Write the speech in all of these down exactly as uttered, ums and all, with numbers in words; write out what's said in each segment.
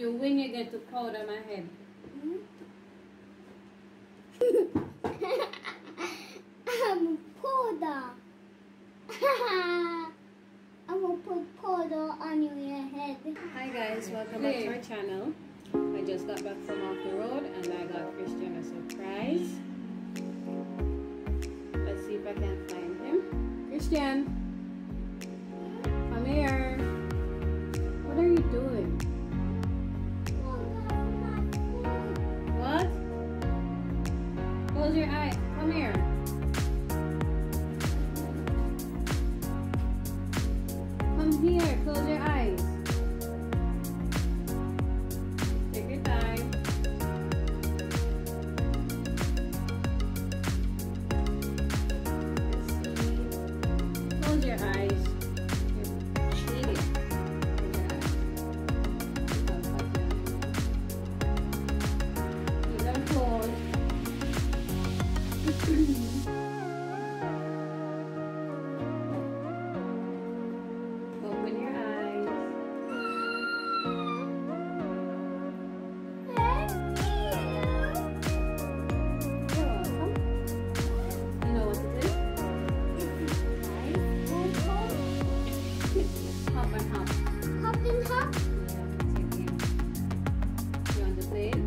you win, you get to powder my head. I'm powder. I will put powder on your head. Hi guys, welcome back to my channel. I just got back from off the road and I got Christian a surprise. Let's see if I can find him. Christian, come here. What are you doing? Close your eyes. Come here. Come here. Close your eyes. Take your time. Let's see. Close your eyes. You're cheating. Close your eyes. Keep them closed. Open your eyes. You're welcome. You know what it is? Hop and hop. Hop and hop? Yeah, it's a game. You want to play it? I'm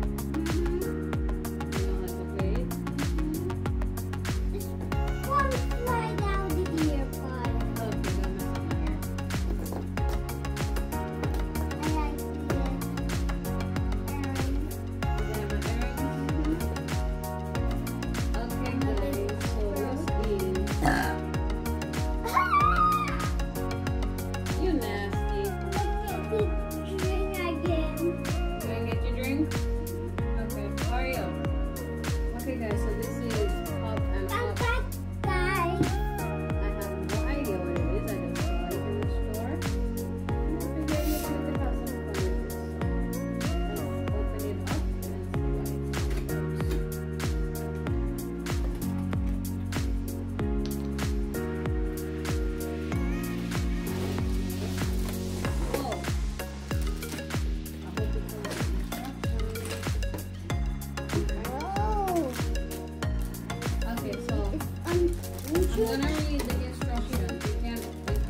gonna read the instructions. You can, you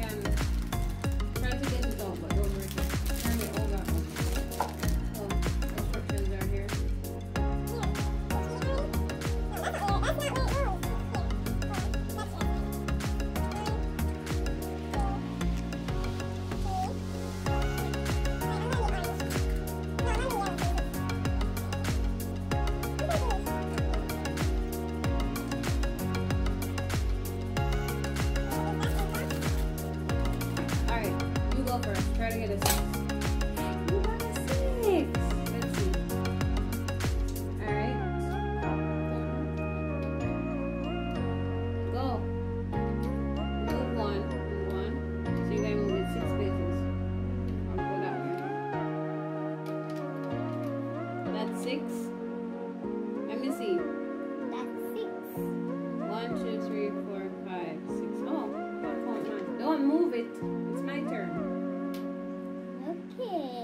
can try to get it out, but don't worry. Turn it over. Oh, instructions are here. First, try to get a six. You got a six. Let's see. Alright. Go. Move one. Move one. So you're going to move it six places. I'll go that way. That's six. Let me see. That's six. One, two, three, four, five, six. Oh, don't count nine. Don't move it. It's my turn. Okay.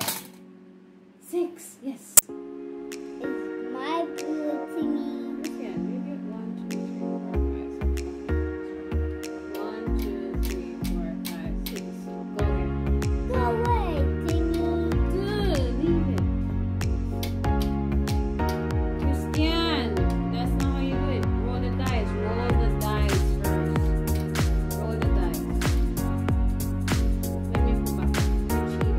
Six, yes. It's my good to me. Yeah, maybe one, two, three, four, five, six. One, two, three, four, five, six. Go again. Go away, Timmy. Good, leave it. Christian, that's not how you do it. Roll the dice, roll the dice first. Roll the dice. Let me put back. Thank you.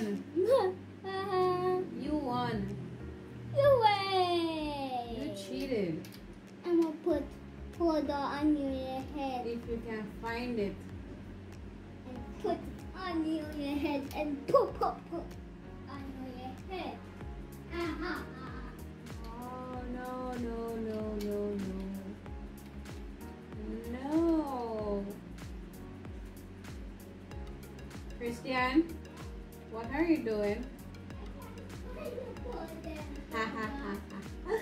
won. You won. You win. You cheated. I'm gonna put powder on your head. If you can find it. And put it on your head and pop pop pop on your head. Aha. Oh no no no no no. Christian, what are you doing? Ha ha ha ha.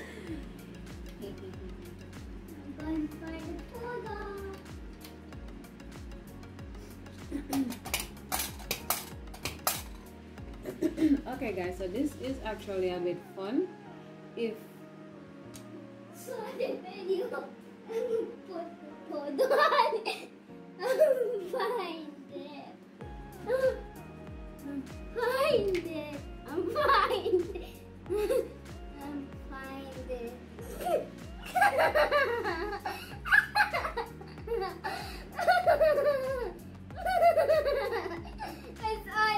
I'm going for the powder. Okay guys, so this is actually a bit fun. If so the video I'm gonna put the powder on it. I'm fine. I'm find it. I'm find it. I'm find it. It's on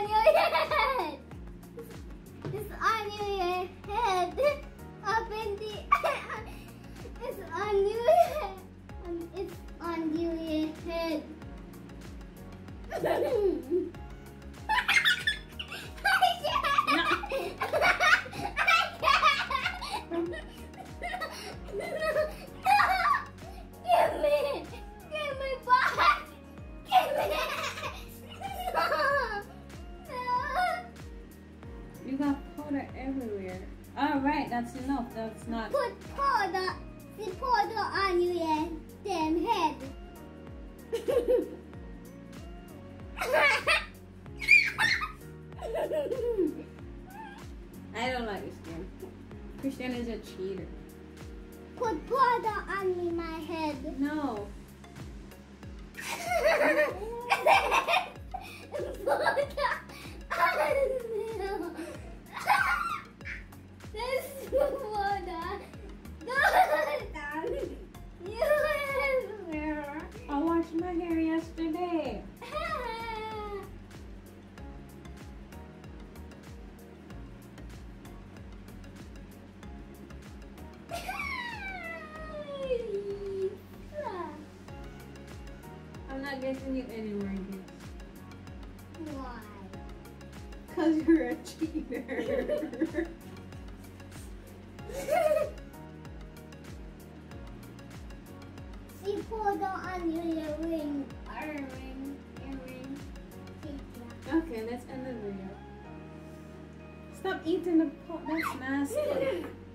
your head. It's on your head. Up in the air. It's on your head. It's on your head. That's enough, that's not... Put powder, the powder on your damn head. I don't like Christian. Christian is a cheater. Put powder on me, my head. No. Getting you anywhere, kids. Why? Because you're a cheater. She pulled on your ring. Earring. Earring. Okay, let's end the video. Stop eating the pot. That's nasty.